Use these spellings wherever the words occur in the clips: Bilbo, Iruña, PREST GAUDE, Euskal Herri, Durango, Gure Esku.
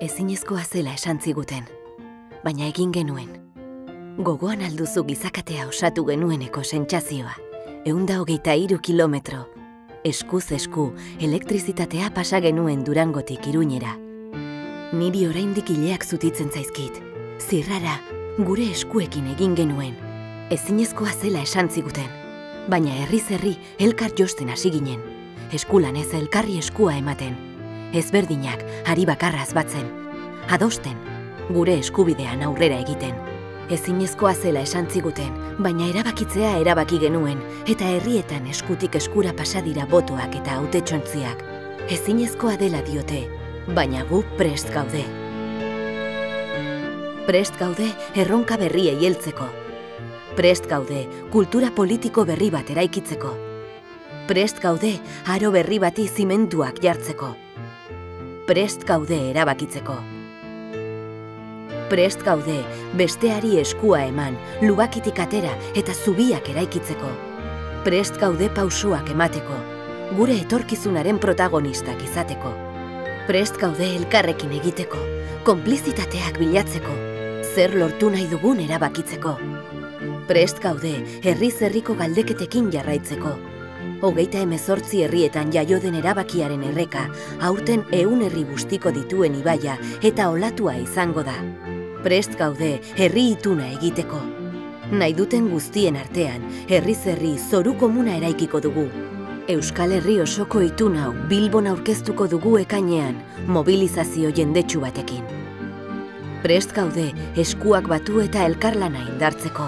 ezinezkoa zela esan ziguten, baina egin genuen. Gogoan alduzu gizakatea osatu genueneko sentsazioa, 123 kilometro. Eskuz esku, elektrizitatea pasa genuen Durangotik Iruñera. Niri oraindik ileak zutitzen zaizkit. Zirrara, gure eskuekin egin genuen. Ezinezkoa zela esan ziguten, baina herriz herri elkar josten hasi ginen. Eskulan ez elkarri eskua ematen. Ezberdinak hari bakarraz batzen. Adosten, gure eskubidean aurrera egiten. Ezinezkoa zela esan ziguten, baina erabakitzea erabaki genuen, eta herrietan eskutik eskura pasa dira botoak eta hautetsontziak. Ezinezkoa dela diote, baina gu prest gaude. Prest gaude erronka berriei heltzeko. Prest gaude kultura politiko berri bat eraikitzeko. Prest gaude aro berri bati zimentuak jartzeko. Prest gaude erabakitzeko. Prest gaude, besteari eskua eman, lubakitik atera eta zubiak eraikitzeko. Prest gaude pausuak emateko, gure etorkizunaren protagonistak izateko. Prest gaude elkarrekin egiteko, konplizitateak bilatzeko, zer lortu nahi dugun erabakitzeko. Prest gaude, herriz herriko galdeketekin jarraitzeko. 28 herrietan jaio den erabakiaren erreka, aurten 100 herri bustiko dituen ibaia eta olatua izango da. Prest gaude herri ituna egiteko. Nahi duten guztien artean, herriz herri zoru komuna eraikiko dugu. Euskal Herri osoko itun hau Bilbon aurkeztuko dugu ekainean, mobilizazio jendetsu batekin. Prest gaude eskuak batu eta elkarlana indartzeko.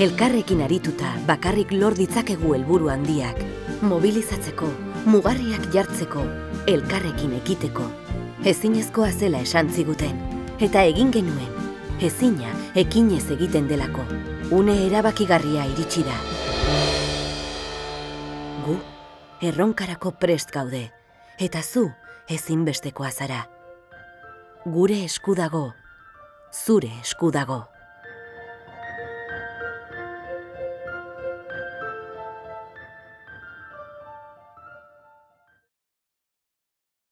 Elkarrekin arituta bakarrik lor ditzakegu helburu handiak, mobilizatzeko, mugarriak jartzeko, elkarrekin ekiteko. Ezinezkoa zela esan ziguten, eta egin genuen, ezina ekinez egiten delako, une erabakigarria iritsi da. Gu, erronkarako prest gaude, eta zu ezinbestekoa zara. Gure esku dago, zure esku dago.